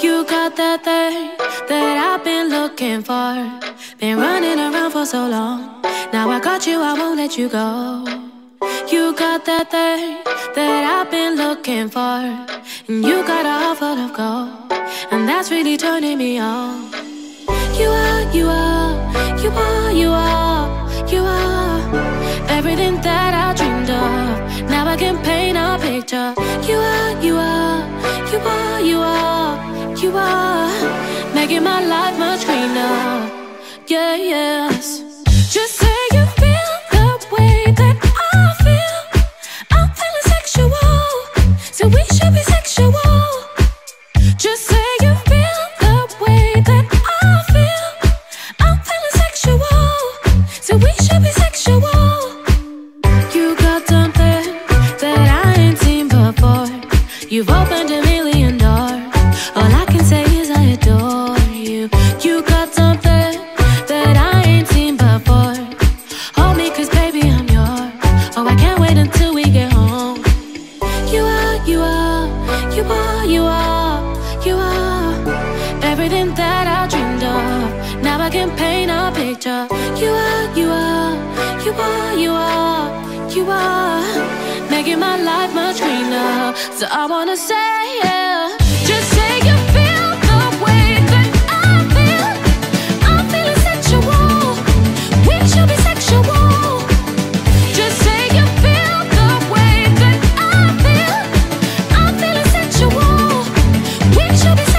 You got that thing that I've been looking for. Been running around for so long. Now I got you, I won't let you go. You got that thing that I've been looking for. And you got a heart full of gold. And that's really turning me on. You are, you are, you are, you are, you are everything that I dreamed of. Now I can paint a picture. You are, you are, you are, you are, you are making my life much greener. Yeah, yes. Just say you feel the way that I feel. I'm feeling sexual, so we should be sexual. Just say you feel the way that I feel. I'm feeling sexual, so we should be sexual. You got something that I ain't seen before. You've opened a million doors. All I can say is I adore you. You got something that I ain't seen before. Hold me cause baby I'm yours. Oh, I can't wait until we get home. You are, you are, you are, you are, you are everything that I dreamed of. Now I can paint a picture. You are, you are, you are, you are, you are making my life much greener. So I wanna say yeah. Just say you feel the way that I feel. I'm feeling sexual. We should be sexual. Just say you feel the way that I feel. I'm feeling sexual. We should be sexual.